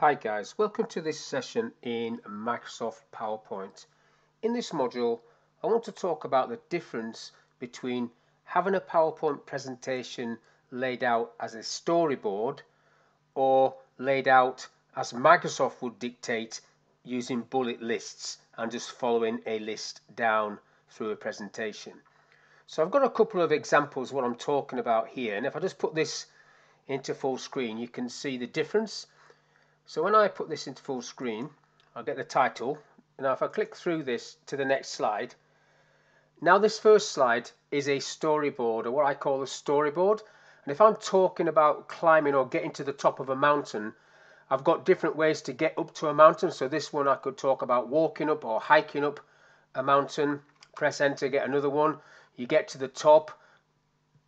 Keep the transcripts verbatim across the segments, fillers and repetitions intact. Hi guys, welcome to this session in Microsoft PowerPoint. In this module, I want to talk about the difference between having a PowerPoint presentation laid out as a storyboard or laid out as Microsoft would dictate using bullet lists and just following a list down through a presentation. So I've got a couple of examples of what I'm talking about here, and if I just put this into full screen, you can see the difference. So when I put this into full screen, I'll get the title. Now if I click through this to the next slide, now this first slide is a storyboard, or what I call a storyboard. And if I'm talking about climbing or getting to the top of a mountain, I've got different ways to get up to a mountain. So this one I could talk about walking up or hiking up a mountain. Press enter, get another one. You get to the top.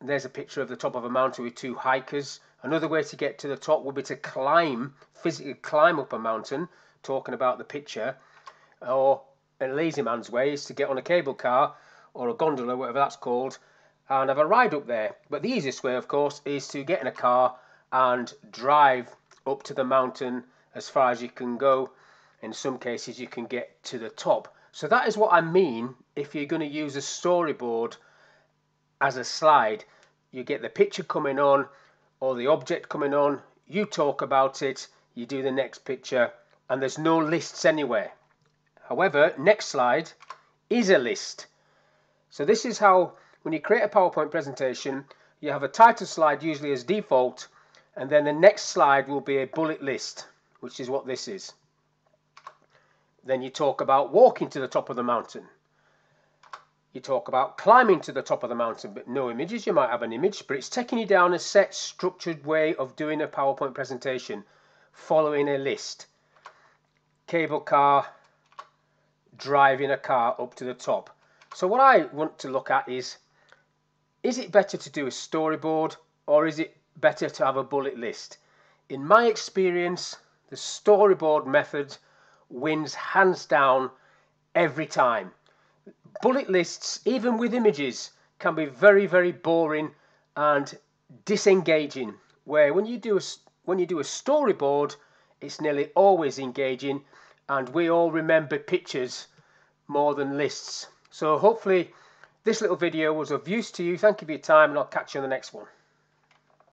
There's a picture of the top of a mountain with two hikers. Another way to get to the top would be to climb, physically climb up a mountain, talking about the picture. Or a lazy man's way is to get on a cable car or a gondola, whatever that's called, and have a ride up there. But the easiest way, of course, is to get in a car and drive up to the mountain as far as you can go. In some cases, you can get to the top. So that is what I mean if you're going to use a storyboard as a slide. You get the picture coming on, or the object coming on, you talk about it, you do the next picture, and there's no lists anywhere. However, next slide is a list. So this is how, when you create a PowerPoint presentation, you have a title slide usually as default, and then the next slide will be a bullet list, which is what this is. Then you talk about walking to the top of the mountain. You talk about climbing to the top of the mountain, but no images. You might have an image, but it's taking you down a set structured way of doing a PowerPoint presentation, following a list. Cable car, driving a car up to the top. So what I want to look at is, is it better to do a storyboard or is it better to have a bullet list? In my experience, the storyboard method wins hands down every time. Bullet lists, even with images, can be very, very boring and disengaging. Where when you do a, when you do a storyboard, it's nearly always engaging, and we all remember pictures more than lists. So hopefully this little video was of use to you. Thank you for your time, and I'll catch you on the next one.